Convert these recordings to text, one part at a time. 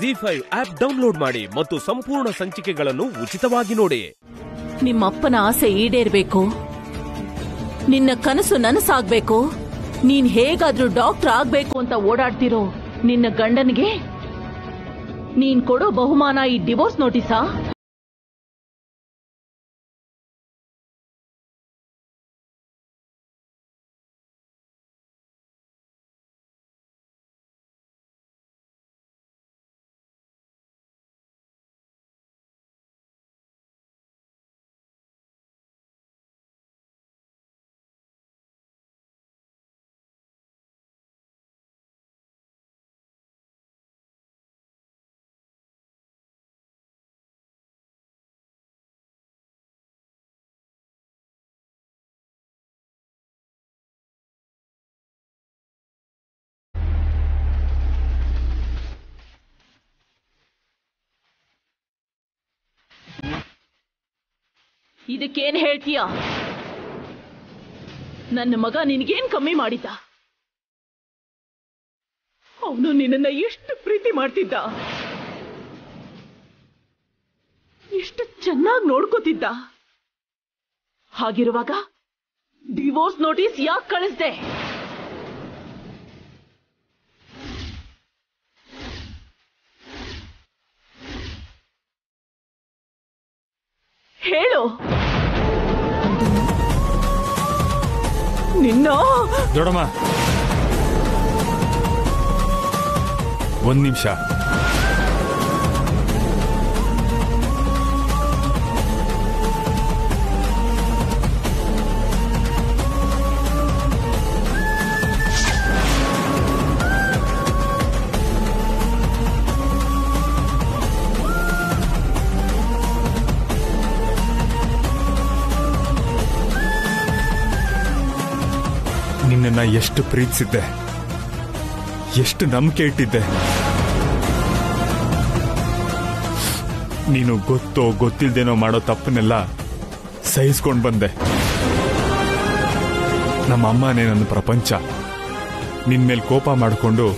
Zee5 app download ಮಾಡಿ ಮತ್ತು ಸಂಪೂರ್ಣ ಸಂಚಿಕೆಗಳನ್ನು ಉಚಿತವಾಗಿ ನೋಡಿ. ನಿಮ್ಮ ಅಪ್ಪನ ಆಸೆ ಈಡೇರಬೇಕು, ನಿನ್ನ ಕನಸು ನನಸಾಗಬೇಕು, ನೀನ್ ಹೇಗಾದರೂ ಡಾಕ್ಟರ್ ಆಗಬೇಕು ಅಂತ ಓಡಾಡ್ತಿರೋ ನಿನ್ನ ಗಂಡನಿಗೆ ನೀನ್ ಕೊಡೋ ಬಹುಮಾನ ಈ ಡಿವೋರ್ಸ್ ನೋಟಿಸಾ? ಇದಕ್ಕೇನ್ ಹೇಳ್ತೀಯ? ನನ್ನ ಮಗ ನಿನಗೇನ್ ಕಮ್ಮಿ ಮಾಡಿದ್ದ? ಅವನು ನಿನ್ನನ್ನ ಎಷ್ಟು ಪ್ರೀತಿ ಮಾಡ್ತಿದ್ದ, ಎಷ್ಟು ಚೆನ್ನಾಗಿ ನೋಡ್ಕೋತಿದ್ದ. ಹಾಗಿರುವಾಗ ಡಿವೋರ್ಸ್ ನೋಟಿಸ್ ಯಾಕೆ ಕಳಿಸ್ದೆ? ಹೇಳು. ನಿನ್ನ ದೊಡಮ್ಮ, ಒಂದ್ ನಿಮಿಷ. ನಿನ್ನನ್ನ ಎಷ್ಟು ಪ್ರೀತಿಸಿದ್ದೆ, ಎಷ್ಟು ನಂಬಿಕೆ ಇಟ್ಟಿದ್ದೆ. ನೀನು ಗೊತ್ತೋ ಗೊತ್ತಿಲ್ದೇನೋ ಮಾಡೋ ತಪ್ಪನ್ನೆಲ್ಲ ಸಹಿಸ್ಕೊಂಡು ಬಂದೆ. ನಮ್ಮಮ್ಮನೇ ನನ್ನ ಪ್ರಪಂಚ. ನಿನ್ನ ಮೇಲೆ ಕೋಪ ಮಾಡಿಕೊಂಡು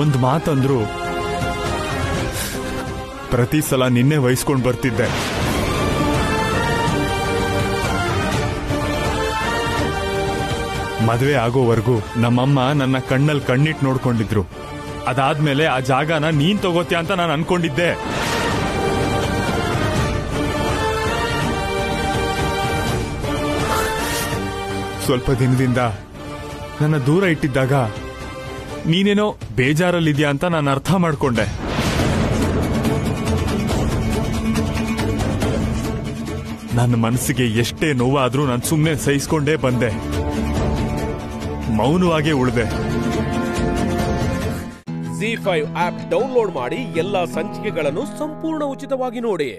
ಒಂದು ಮಾತಂದ್ರು ಪ್ರತಿ ಸಲ ನಿನ್ನೆ ವಹಿಸ್ಕೊಂಡು ಬರ್ತಿದ್ದೆ. ಮದುವೆ ಆಗೋವರೆಗೂ ನಮ್ಮಮ್ಮ ನನ್ನ ಕಣ್ಣಲ್ಲಿ ಕಣ್ಣಿಟ್ಟು ನೋಡ್ಕೊಂಡಿದ್ರು. ಅದಾದ್ಮೇಲೆ ಆ ಜಾಗನ ನೀನ್ ತಗೋತೀಯ ಅಂತ ನಾನು ಅನ್ಕೊಂಡಿದ್ದೆ. ಸ್ವಲ್ಪ ದಿನದಿಂದ ನನ್ನ ದೂರ ಇಟ್ಟಿದ್ದಾಗ ನೀನೇನೋ ಬೇಜಾರಲ್ಲಿದ್ಯಾ ಅಂತ ನಾನು ಅರ್ಥ ಮಾಡ್ಕೊಂಡೆ. ನನ್ನ ಮನಸ್ಸಿಗೆ ಎಷ್ಟೇ ನೋವಾದ್ರೂ ನಾನು ಸುಮ್ಮನೆ ಸಹಿಸ್ಕೊಂಡೇ ಬಂದೆ, ಮೌನವಾಗೇ ಉಳಿದೆ. Zee5 ಆಪ್ ಡೌನ್ಲೋಡ್ ಮಾಡಿ ಎಲ್ಲಾ ಸಂಚಿಕೆಗಳನ್ನು ಸಂಪೂರ್ಣ ಉಚಿತವಾಗಿ ನೋಡಿ.